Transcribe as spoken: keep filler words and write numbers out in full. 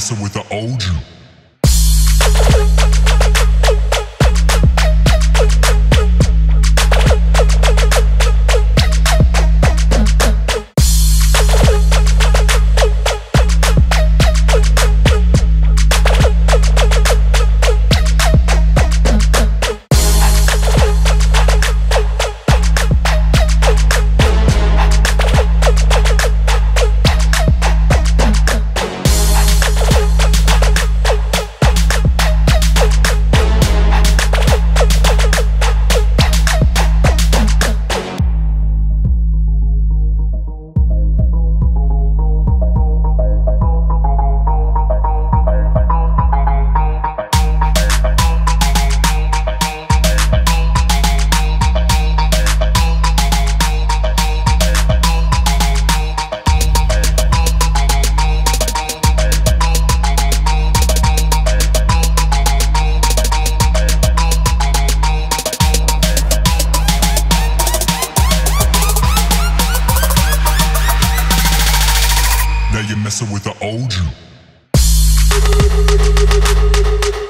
messing with the old you. Now you're messing with the old you.